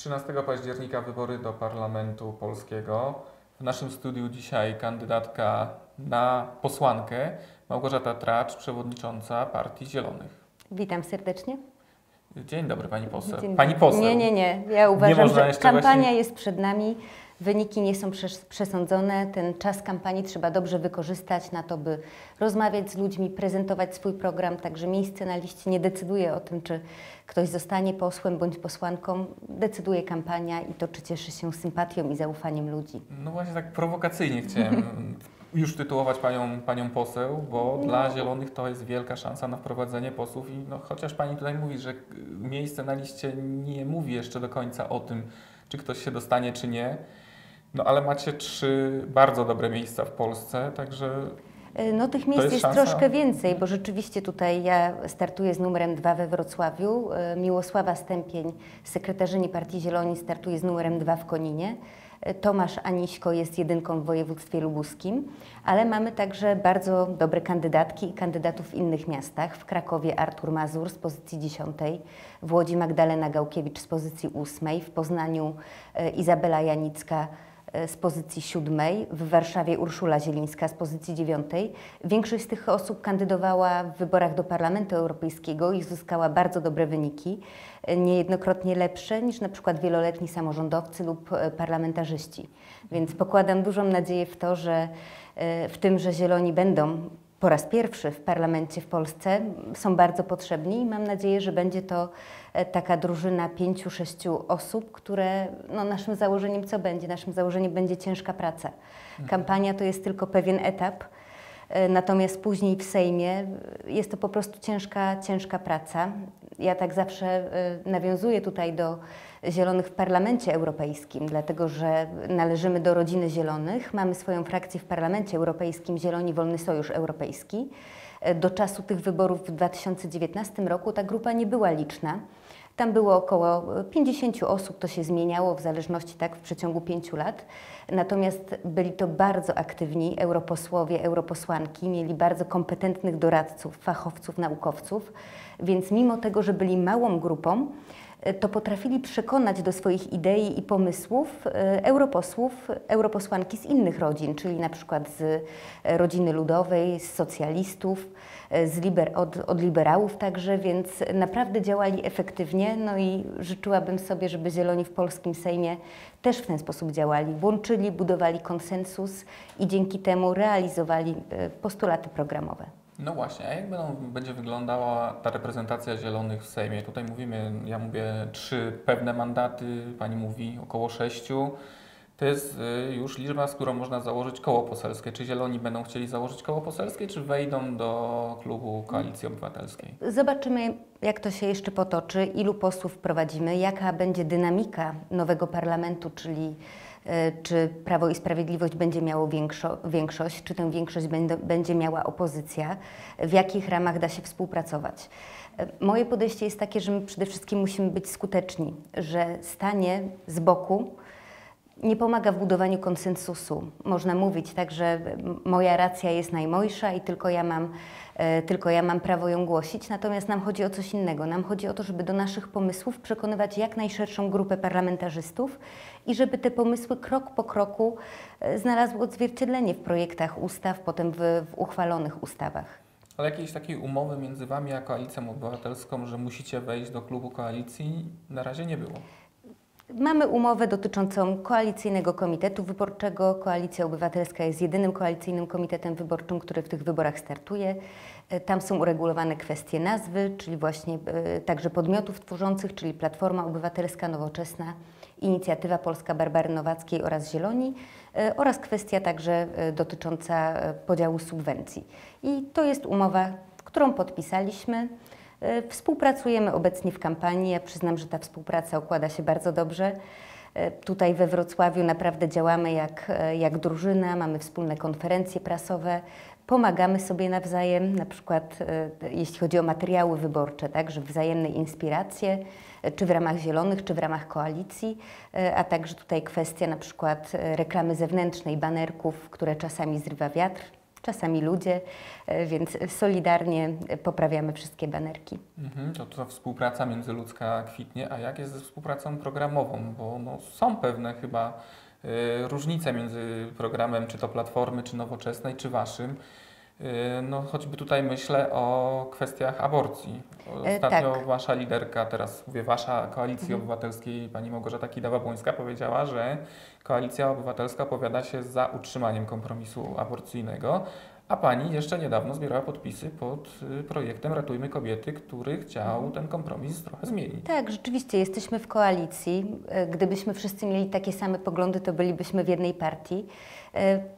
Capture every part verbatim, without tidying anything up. trzynastego października wybory do Parlamentu Polskiego. W naszym studiu dzisiaj kandydatka na posłankę Małgorzata Tracz, przewodnicząca Partii Zielonych. Witam serdecznie. Dzień dobry pani poseł. Dzień pani poseł. Nie, nie, nie. Ja uważam, nie że kampania właśnie... jest przed nami. Wyniki nie są przesądzone. Ten czas kampanii trzeba dobrze wykorzystać na to, by rozmawiać z ludźmi, prezentować swój program. Także miejsce na liście nie decyduje o tym, czy ktoś zostanie posłem bądź posłanką. Decyduje kampania i to, czy cieszy się sympatią i zaufaniem ludzi. No właśnie tak prowokacyjnie chciałem już tytułować panią, panią poseł, bo no. dla Zielonych to jest wielka szansa na wprowadzenie posłów. I no, chociaż pani tutaj mówi, że miejsce na liście nie mówi jeszcze do końca o tym, czy ktoś się dostanie, czy nie. No ale macie trzy bardzo dobre miejsca w Polsce, także... No tych miejsc jest, jest troszkę więcej, bo rzeczywiście tutaj ja startuję z numerem dwa we Wrocławiu. Miłosława Stępień, sekretarzyni Partii Zieloni, startuje z numerem dwa w Koninie. Tomasz Aniśko jest jedynką w województwie lubuskim, ale mamy także bardzo dobre kandydatki i kandydatów w innych miastach. W Krakowie Artur Mazur z pozycji dziesiątej, w Łodzi Magdalena Gałkiewicz z pozycji ósmej, w Poznaniu Izabela Janicka z pozycji siódmej, w Warszawie Urszula Zielińska z pozycji dziewiątej. Większość z tych osób kandydowała w wyborach do Parlamentu Europejskiego i uzyskała bardzo dobre wyniki, niejednokrotnie lepsze niż na przykład wieloletni samorządowcy lub parlamentarzyści. Więc pokładam dużą nadzieję w to, że w tym, że Zieloni będą po raz pierwszy w parlamencie w Polsce, są bardzo potrzebni i mam nadzieję, że będzie to taka drużyna pięciu, sześciu osób, które no, naszym założeniem co będzie? Naszym założeniem będzie ciężka praca. Kampania to jest tylko pewien etap, natomiast później w Sejmie jest to po prostu ciężka, ciężka praca. Ja tak zawsze nawiązuję tutaj do Zielonych w Parlamencie Europejskim, dlatego że należymy do rodziny Zielonych, mamy swoją frakcję w Parlamencie Europejskim, Zieloni Wolny Sojusz Europejski. Do czasu tych wyborów w dwa tysiące dziewiętnastym roku ta grupa nie była liczna. Tam było około pięćdziesięciu osób, to się zmieniało w zależności tak w przeciągu pięciu lat. Natomiast byli to bardzo aktywni europosłowie, europosłanki, mieli bardzo kompetentnych doradców, fachowców, naukowców. Więc mimo tego, że byli małą grupą, to potrafili przekonać do swoich idei i pomysłów europosłów, europosłanki z innych rodzin, czyli na przykład z rodziny ludowej, z socjalistów, z liber, od, od liberałów także, więc naprawdę działali efektywnie. No i życzyłabym sobie, żeby Zieloni w polskim Sejmie też w ten sposób działali. Łączyli, budowali konsensus i dzięki temu realizowali postulaty programowe. No właśnie, a jak będą, będzie wyglądała ta reprezentacja Zielonych w Sejmie? Tutaj mówimy, ja mówię trzy pewne mandaty, pani mówi około sześciu. To jest już liczba, z którą można założyć koło poselskie. Czy Zieloni będą chcieli założyć koło poselskie, czy wejdą do klubu Koalicji Obywatelskiej? Zobaczymy, jak to się jeszcze potoczy, ilu posłów wprowadzimy, jaka będzie dynamika nowego parlamentu, czyli czy Prawo i Sprawiedliwość będzie miało większo, większość, czy tę większość będą, będzie miała opozycja, w jakich ramach da się współpracować. Moje podejście jest takie, że my przede wszystkim musimy być skuteczni, że stanie z boku nie pomaga w budowaniu konsensusu. Można mówić tak, że moja racja jest najmojsza i tylko ja mam, e, tylko ja mam prawo ją głosić, natomiast nam chodzi o coś innego. Nam chodzi o to, żeby do naszych pomysłów przekonywać jak najszerszą grupę parlamentarzystów i żeby te pomysły krok po kroku e, znalazły odzwierciedlenie w projektach ustaw, potem w, w uchwalonych ustawach. Ale jakiejś takiej umowy między wami a Koalicją Obywatelską, że musicie wejść do klubu koalicji, na razie nie było. Mamy umowę dotyczącą Koalicyjnego Komitetu Wyborczego. Koalicja Obywatelska jest jedynym koalicyjnym komitetem wyborczym, który w tych wyborach startuje. Tam są uregulowane kwestie nazwy, czyli właśnie także podmiotów tworzących, czyli Platforma Obywatelska Nowoczesna, Inicjatywa Polska Barbary Nowackiej oraz Zieloni oraz kwestia także dotycząca podziału subwencji. I to jest umowa, którą podpisaliśmy. Współpracujemy obecnie w kampanii. Ja przyznam, że ta współpraca układa się bardzo dobrze. Tutaj we Wrocławiu naprawdę działamy jak, jak drużyna, mamy wspólne konferencje prasowe, pomagamy sobie nawzajem, na przykład jeśli chodzi o materiały wyborcze, także wzajemne inspiracje, czy w ramach Zielonych, czy w ramach koalicji, a także tutaj kwestia na przykład reklamy zewnętrznej, banerków, które czasami zrywa wiatr. czasami ludzie, więc solidarnie poprawiamy wszystkie banerki. Mhm, to, to współpraca międzyludzka kwitnie, a jak jest ze współpracą programową? Bo no, są pewne chyba y, różnice między programem czy to Platformy, czy Nowoczesnej, czy waszym. No, choćby tutaj myślę o kwestiach aborcji. Ostatnio tak. wasza liderka, teraz mówię wasza, Koalicji mhm. Obywatelskiej, pani Małgorzata Kidawa-Błońska powiedziała, że Koalicja Obywatelska opowiada się za utrzymaniem kompromisu aborcyjnego, a pani jeszcze niedawno zbierała podpisy pod projektem Ratujmy kobiety, który chciał ten kompromis trochę zmienić. Tak, rzeczywiście jesteśmy w koalicji. Gdybyśmy wszyscy mieli takie same poglądy, to bylibyśmy w jednej partii.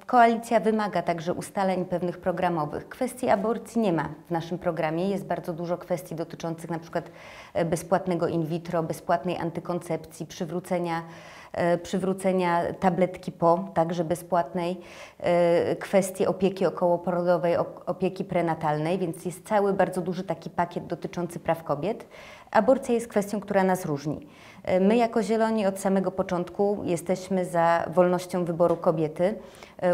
Koalicja wymaga także ustaleń pewnych programowych. Kwestii aborcji nie ma w naszym programie. Jest bardzo dużo kwestii dotyczących na przykład bezpłatnego in vitro, bezpłatnej antykoncepcji, przywrócenia, przywrócenia tabletki po, także bezpłatnej, kwestii opieki okołoporodowej, opieki prenatalnej, więc jest cały bardzo duży taki pakiet dotyczący praw kobiet. Aborcja jest kwestią, która nas różni. My jako Zieloni od samego początku jesteśmy za wolnością wyboru kobiety.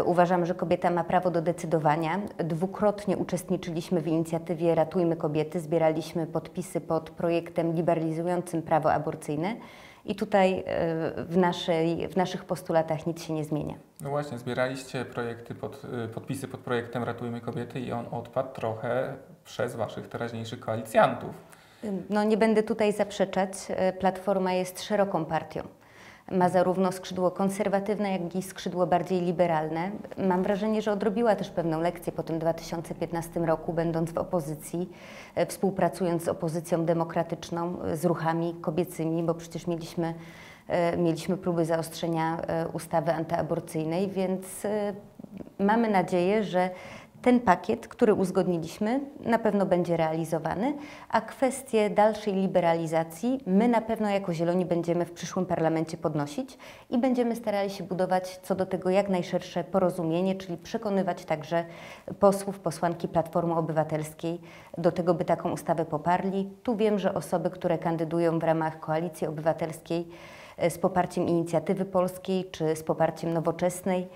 Uważam, że kobieta ma prawo do decydowania. Dwukrotnie uczestniczyliśmy w inicjatywie Ratujmy kobiety, zbieraliśmy podpisy pod projektem liberalizującym prawo aborcyjne i tutaj w, naszej, w naszych postulatach nic się nie zmienia. No właśnie, zbieraliście projekty pod, podpisy pod projektem Ratujmy kobiety i on odpadł trochę przez waszych teraźniejszych koalicjantów. No, nie będę tutaj zaprzeczać, Platforma jest szeroką partią. Ma zarówno skrzydło konserwatywne, jak i skrzydło bardziej liberalne. Mam wrażenie, że odrobiła też pewną lekcję po tym dwa tysiące piętnastym roku, będąc w opozycji, współpracując z opozycją demokratyczną, z ruchami kobiecymi, bo przecież mieliśmy, mieliśmy próby zaostrzenia ustawy antyaborcyjnej, więc mamy nadzieję, że ten pakiet, który uzgodniliśmy, na pewno będzie realizowany, a kwestie dalszej liberalizacji my na pewno jako Zieloni będziemy w przyszłym parlamencie podnosić i będziemy starali się budować co do tego jak najszersze porozumienie, czyli przekonywać także posłów, posłanki Platformy Obywatelskiej do tego, by taką ustawę poparli. Tu wiem, że osoby, które kandydują w ramach Koalicji Obywatelskiej z poparciem Inicjatywy Polskiej czy z poparciem Nowoczesnej,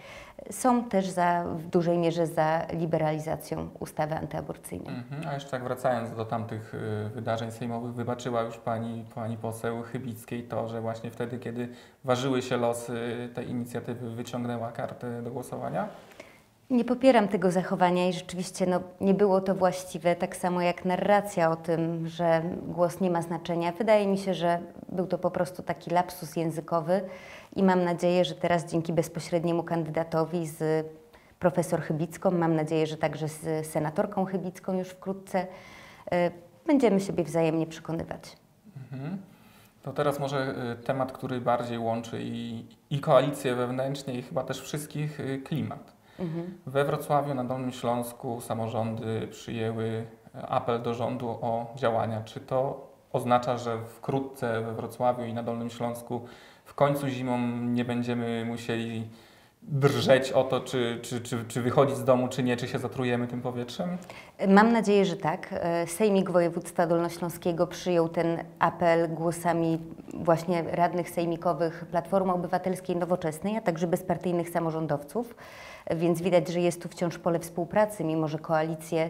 są też za, w dużej mierze za liberalizacją ustawy antyaborcyjnej. Mhm, a jeszcze tak wracając do tamtych wydarzeń sejmowych, wybaczyła już pani, pani poseł Chybickiej to, że właśnie wtedy, kiedy ważyły się losy tej inicjatywy, wyciągnęła kartę do głosowania? Nie popieram tego zachowania i rzeczywiście no, nie było to właściwe, tak samo jak narracja o tym, że głos nie ma znaczenia. Wydaje mi się, że był to po prostu taki lapsus językowy i mam nadzieję, że teraz dzięki bezpośredniemu kandydatowi z profesor Chybicką, mam nadzieję, że także z senatorką Chybicką już wkrótce, y, będziemy siebie wzajemnie przekonywać. Mhm. To teraz może temat, który bardziej łączy i, i koalicję wewnętrznie i chyba też wszystkich, klimat. Mhm. We Wrocławiu, na Dolnym Śląsku samorządy przyjęły apel do rządu o działania. Czy to oznacza, że wkrótce we Wrocławiu i na Dolnym Śląsku w końcu zimą nie będziemy musieli drżeć o to, czy, czy, czy, czy wychodzić z domu, czy nie, czy się zatrujemy tym powietrzem? Mam nadzieję, że tak. Sejmik Województwa Dolnośląskiego przyjął ten apel głosami właśnie radnych sejmikowych Platformy Obywatelskiej Nowoczesnej, a także bezpartyjnych samorządowców, więc widać, że jest tu wciąż pole współpracy, mimo że koalicję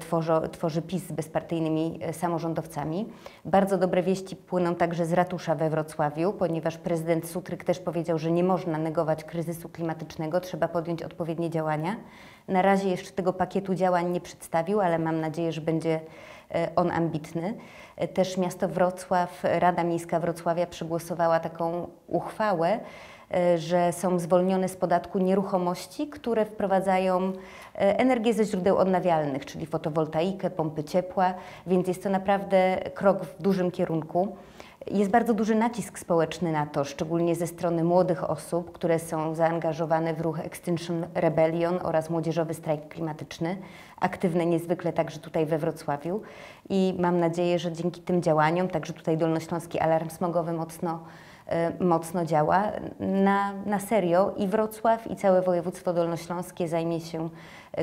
tworzy, tworzy PiS z bezpartyjnymi samorządowcami. Bardzo dobre wieści płyną także z ratusza we Wrocławiu, ponieważ prezydent Sutryk też powiedział, że nie można negować kryzysu klimatycznego, trzeba podjąć odpowiednie działania. Na razie jeszcze tego pakietu działań nie przedstawił, ale mam nadzieję, że będzie on ambitny. Też miasto Wrocław, Rada Miejska Wrocławia przegłosowała taką uchwałę, że są zwolnione z podatku nieruchomości, które wprowadzają energię ze źródeł odnawialnych, czyli fotowoltaikę, pompy ciepła, więc jest to naprawdę krok w dużym kierunku. Jest bardzo duży nacisk społeczny na to, szczególnie ze strony młodych osób, które są zaangażowane w ruch Extinction Rebellion oraz młodzieżowy strajk klimatyczny, aktywne niezwykle także tutaj we Wrocławiu. I mam nadzieję, że dzięki tym działaniom, także tutaj Dolnośląski Alarm Smogowy mocno mocno działa na, na serio i Wrocław i całe województwo dolnośląskie zajmie się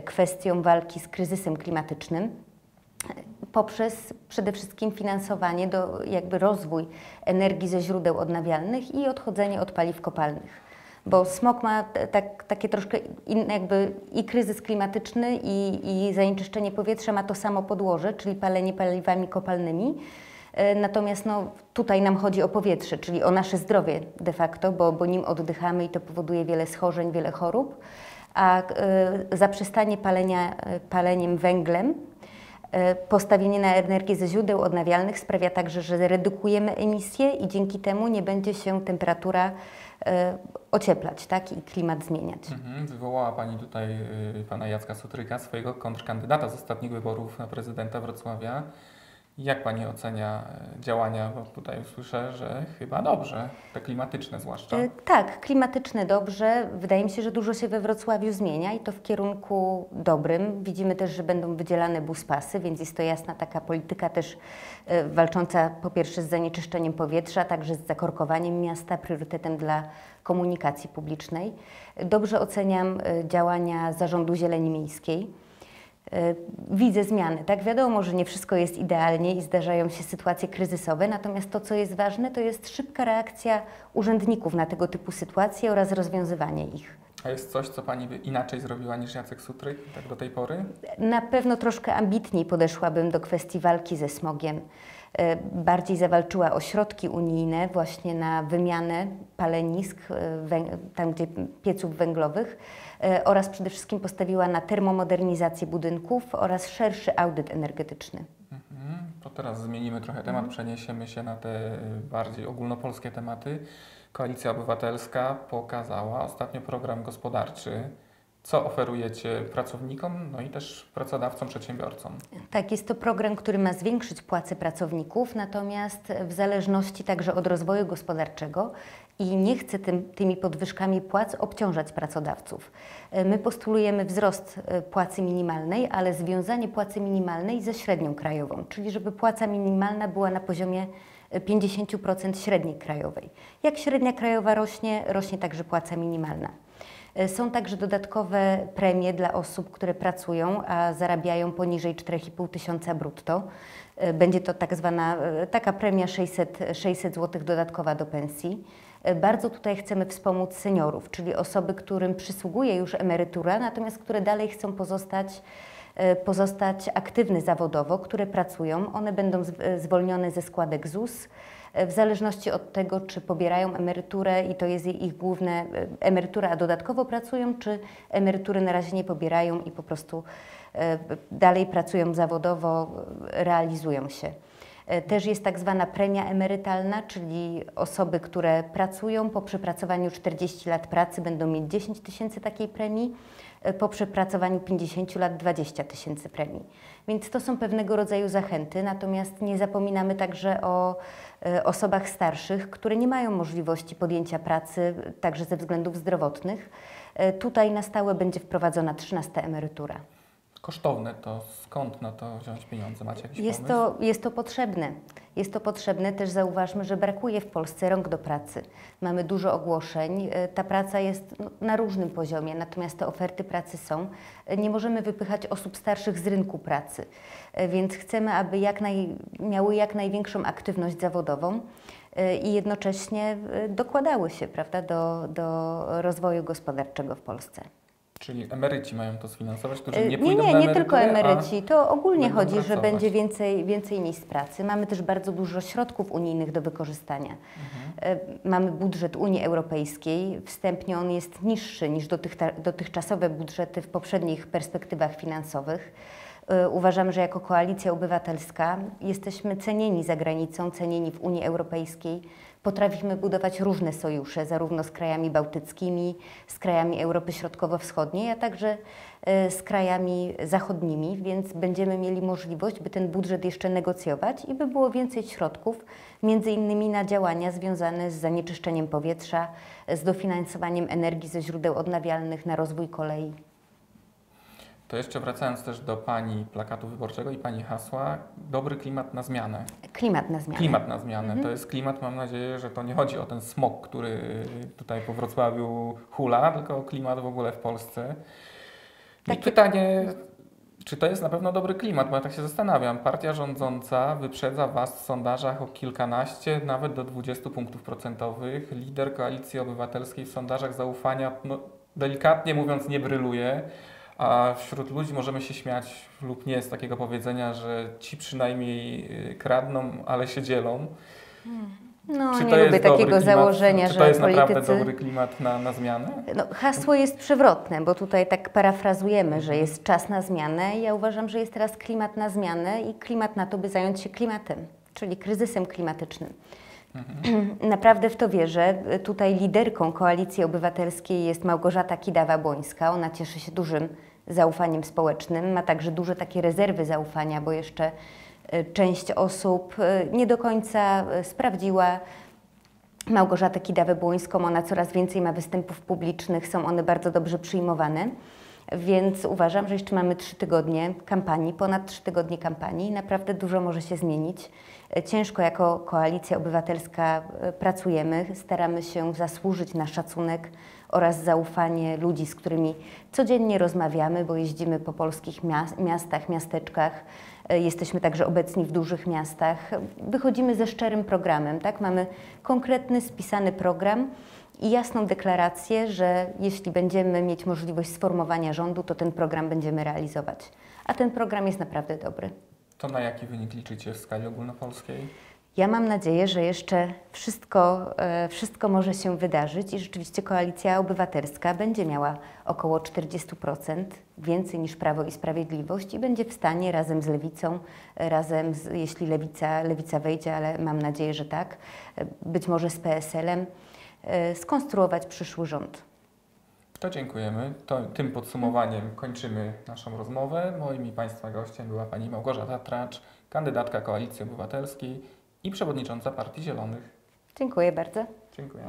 kwestią walki z kryzysem klimatycznym poprzez przede wszystkim finansowanie, do, jakby rozwój energii ze źródeł odnawialnych i odchodzenie od paliw kopalnych. bo smog ma tak, takie troszkę inne jakby i kryzys klimatyczny i, i zanieczyszczenie powietrza ma to samo podłoże, czyli palenie paliwami kopalnymi. Natomiast no, tutaj nam chodzi o powietrze, czyli o nasze zdrowie de facto, bo, bo nim oddychamy i to powoduje wiele schorzeń, wiele chorób. A y, zaprzestanie palenia y, paleniem węglem, y, postawienie na energię ze źródeł odnawialnych sprawia także, że redukujemy emisję i dzięki temu nie będzie się temperatura y, ocieplać, tak? I klimat zmieniać. Mhm. Wywołała Pani tutaj y, Pana Jacka Sutryka, swojego kontrkandydata z ostatnich wyborów na prezydenta Wrocławia. Jak Pani ocenia działania, bo tutaj słyszę, że chyba dobrze, te klimatyczne zwłaszcza. Tak, klimatyczne dobrze. Wydaje mi się, że dużo się we Wrocławiu zmienia i to w kierunku dobrym. Widzimy też, że będą wydzielane buspasy, więc jest to jasna taka polityka też walcząca po pierwsze z zanieczyszczeniem powietrza, także z zakorkowaniem miasta, priorytetem dla komunikacji publicznej. Dobrze oceniam działania Zarządu Zieleni Miejskiej. Widzę zmiany, tak? Wiadomo, że nie wszystko jest idealnie i zdarzają się sytuacje kryzysowe, natomiast to, co jest ważne, to jest szybka reakcja urzędników na tego typu sytuacje oraz rozwiązywanie ich. A jest coś, co Pani by inaczej zrobiła niż Jacek Sutryk tak do tej pory? Na pewno troszkę ambitniej podeszłabym do kwestii walki ze smogiem. Bardziej zawalczyła o środki unijne właśnie na wymianę palenisk, tam gdzie pieców węglowych oraz przede wszystkim postawiła na termomodernizację budynków oraz szerszy audyt energetyczny. Mhm. To teraz zmienimy trochę temat, przeniesiemy się na te bardziej ogólnopolskie tematy. Koalicja Obywatelska pokazała ostatnio program gospodarczy. Co oferujecie pracownikom, no i też pracodawcom, przedsiębiorcom? Tak, jest to program, który ma zwiększyć płace pracowników, natomiast w zależności także od rozwoju gospodarczego i nie chce tym, tymi podwyżkami płac obciążać pracodawców. My postulujemy wzrost płacy minimalnej, ale związanie płacy minimalnej ze średnią krajową, czyli żeby płaca minimalna była na poziomie pięćdziesiąt procent średniej krajowej. Jak średnia krajowa rośnie, rośnie także płaca minimalna. Są także dodatkowe premie dla osób, które pracują, a zarabiają poniżej czterech i pół tysiąca brutto. Będzie to tak zwana taka premia sześćset złotych dodatkowa do pensji. Bardzo tutaj chcemy wspomóc seniorów, czyli osoby, którym przysługuje już emerytura, natomiast które dalej chcą pozostać, pozostać aktywne zawodowo, które pracują. One będą zwolnione ze składek Z U S. W zależności od tego, czy pobierają emeryturę i to jest ich główne emerytura, a dodatkowo pracują, czy emerytury na razie nie pobierają i po prostu dalej pracują zawodowo, realizują się. Też jest tak zwana premia emerytalna, czyli osoby, które pracują po przepracowaniu czterdziestu lat pracy będą mieć dziesięć tysięcy takiej premii, po przepracowaniu pięćdziesięciu lat dwadzieścia tysięcy premii. Więc to są pewnego rodzaju zachęty, natomiast nie zapominamy także o osobach starszych, które nie mają możliwości podjęcia pracy także ze względów zdrowotnych. Tutaj na stałe będzie wprowadzona trzynasta emerytura. Kosztowne to, skąd na to wziąć pieniądze? Macie jakiś pomysł? Jest to, jest to potrzebne. Jest to potrzebne, też zauważmy, że brakuje w Polsce rąk do pracy. Mamy dużo ogłoszeń, ta praca jest na różnym poziomie, natomiast te oferty pracy są. Nie możemy wypychać osób starszych z rynku pracy, więc chcemy, aby jak naj, miały jak największą aktywność zawodową i jednocześnie dokładały się, prawda, do, do rozwoju gospodarczego w Polsce. Czyli emeryci mają to sfinansować, którzy nie pójdą na emeryturę? Nie, nie tylko emeryci. To ogólnie chodzi, że będzie więcej, więcej miejsc pracy. Mamy też bardzo dużo środków unijnych do wykorzystania. Mhm. Mamy budżet Unii Europejskiej. Wstępnie on jest niższy niż dotych, dotychczasowe budżety w poprzednich perspektywach finansowych. Uważam, że jako Koalicja Obywatelska jesteśmy cenieni za granicą, cenieni w Unii Europejskiej. Potrafimy budować różne sojusze, zarówno z krajami bałtyckimi, z krajami Europy Środkowo-Wschodniej, a także z krajami zachodnimi, więc będziemy mieli możliwość, by ten budżet jeszcze negocjować i by było więcej środków, między innymi na działania związane z zanieczyszczeniem powietrza, z dofinansowaniem energii ze źródeł odnawialnych, na rozwój kolei. To jeszcze wracając też do Pani plakatu wyborczego i Pani hasła, dobry klimat na zmianę. Klimat na zmianę. Klimat na zmianę. Mhm. To jest klimat, mam nadzieję, że to nie chodzi o ten smog, który tutaj po Wrocławiu hula, tylko klimat w ogóle w Polsce. I takie pytanie, Czy to jest na pewno dobry klimat? Bo ja tak się zastanawiam. Partia rządząca wyprzedza Was w sondażach o kilkanaście, nawet do dwudziestu punktów procentowych. Lider Koalicji Obywatelskiej w sondażach zaufania, no, delikatnie mówiąc, nie bryluje. A wśród ludzi możemy się śmiać lub nie z takiego powiedzenia, że ci przynajmniej kradną, ale się dzielą. Hmm. No, czy nie lubię takiego klimat, założenia, że politycy... Czy to jest politycy... naprawdę dobry klimat na, na zmianę? No, hasło jest przewrotne, bo tutaj tak parafrazujemy, że jest czas na zmianę. Ja uważam, że jest teraz klimat na zmianę i klimat na to, by zająć się klimatem, czyli kryzysem klimatycznym. Mhm. Naprawdę w to wierzę. Tutaj liderką Koalicji Obywatelskiej jest Małgorzata Kidawa-Błońska. Ona cieszy się dużym zaufaniem społecznym, ma także duże takie rezerwy zaufania, bo jeszcze... część osób nie do końca sprawdziła Małgorzatę Kidawę-Błońską. Ona coraz więcej ma występów publicznych, są one bardzo dobrze przyjmowane. Więc uważam, że jeszcze mamy trzy tygodnie kampanii, ponad trzy tygodnie kampanii. Naprawdę dużo może się zmienić. Ciężko jako Koalicja Obywatelska pracujemy. Staramy się zasłużyć na szacunek oraz zaufanie ludzi, z którymi codziennie rozmawiamy, bo jeździmy po polskich miastach, miasteczkach. Jesteśmy także obecni w dużych miastach. Wychodzimy ze szczerym programem, tak? Mamy konkretny, spisany program i jasną deklarację, że jeśli będziemy mieć możliwość sformowania rządu, to ten program będziemy realizować. A ten program jest naprawdę dobry. To na jaki wynik liczycie w skali ogólnopolskiej? Ja mam nadzieję, że jeszcze wszystko, wszystko może się wydarzyć i rzeczywiście Koalicja Obywatelska będzie miała około czterdzieści procent więcej niż Prawo i Sprawiedliwość i będzie w stanie razem z Lewicą, razem z, jeśli Lewica, Lewica wejdzie, ale mam nadzieję, że tak, być może z P S L-em, skonstruować przyszły rząd. To dziękujemy. To, tym podsumowaniem kończymy naszą rozmowę. Moim i Państwa gościem była Pani Małgorzata Tracz, kandydatka Koalicji Obywatelskiej i przewodnicząca Partii Zielonych. Dziękuję bardzo. Dziękuję.